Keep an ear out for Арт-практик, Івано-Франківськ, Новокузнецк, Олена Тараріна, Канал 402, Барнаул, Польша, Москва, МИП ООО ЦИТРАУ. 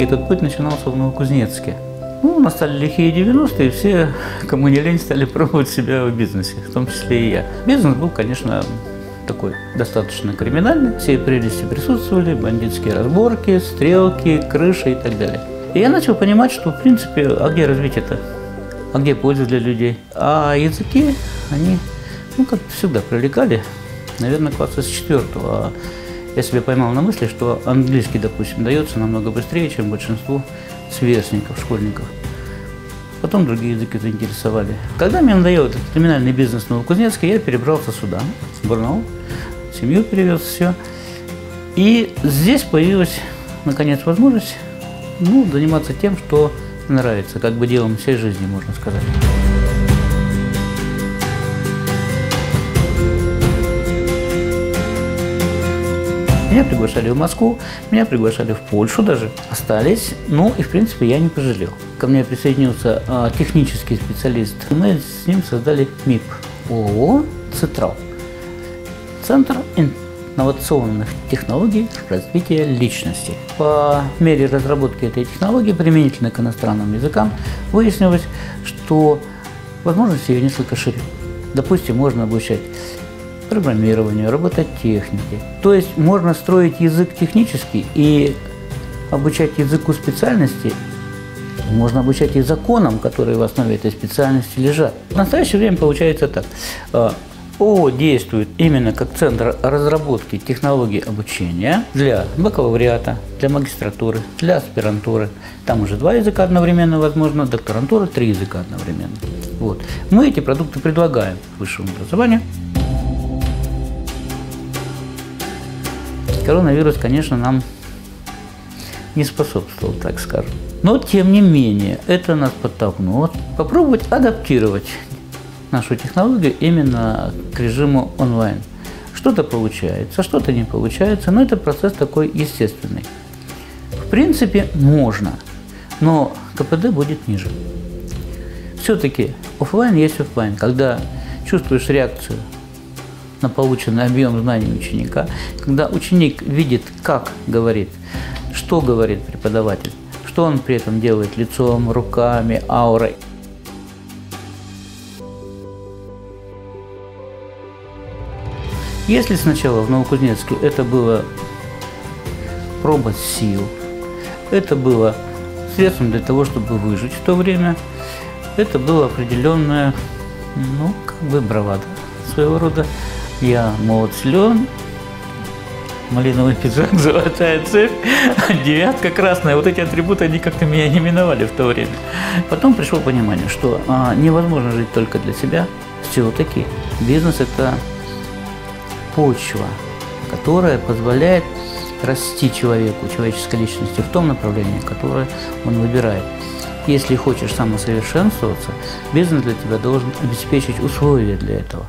практически этот путь начинался в Новокузнецке. Ну, настали лихие 90-е, и все, кому не лень, стали пробовать себя в бизнесе, в том числе и я. Бизнес был, конечно, такой достаточно криминальный, все прелести присутствовали, бандитские разборки, стрелки, крыши и так далее. И я начал понимать, что, в принципе, а где развитие-то, а где польза для людей? А языки, они, ну, как всегда, привлекали, наверное, класса с 4-го. А я себя поймал на мысли, что английский, допустим, дается намного быстрее, чем большинству сверстников, школьников. Потом другие языки заинтересовали. Когда мне надоел этот криминальный бизнес в Новокузнецке, я перебрался сюда, в Барнаул, семью перевез, все. И здесь появилась, наконец, возможность, ну, заниматься тем, что нравится, как бы делом всей жизни, можно сказать. Меня приглашали в Москву, меня приглашали в Польшу даже, остались, ну и в принципе я не пожалел. Ко мне присоединился технический специалист, мы с ним создали МИП ООО ЦИТРАУ, Центр инновационных технологий развития личности. По мере разработки этой технологии, применительно к иностранным языкам, выяснилось, что возможности ее несколько шире. Допустим, можно обучать программированию, робототехнике. То есть можно строить язык технический и обучать языку специальности, можно обучать и законам, которые в основе этой специальности лежат. В настоящее время получается так. ООО действует именно как центр разработки технологий обучения для бакалавриата, для магистратуры, для аспирантуры. Там уже 2 языка одновременно, возможно, докторантура 3 языка одновременно. Вот. Мы эти продукты предлагаем высшему образованию. Коронавирус, конечно, нам не способствовал, так скажем. Но, тем не менее, это нас подтолкнуло попробовать адаптировать нашу технологию именно к режиму онлайн. Что-то получается, что-то не получается, но это процесс такой естественный. В принципе, можно, но КПД будет ниже. Все-таки офлайн есть офлайн, когда чувствуешь реакцию на полученный объем знаний ученика, когда ученик видит, как говорит, что говорит преподаватель, что он при этом делает лицом, руками, аурой. Если сначала в Новокузнецке это было проба сил, это было средством для того, чтобы выжить в то время, это было определенная, ну, как бы бравада своего рода. Я молод, силен, малиновый пиджак, золотая цепь, 9-ка красная. Вот эти атрибуты, они как-то меня не миновали в то время. Потом пришло понимание, что невозможно жить только для себя. Все-таки бизнес – это почва, которая позволяет расти человеку, человеческой личности в том направлении, которое он выбирает. Если хочешь самосовершенствоваться, бизнес для тебя должен обеспечить условия для этого.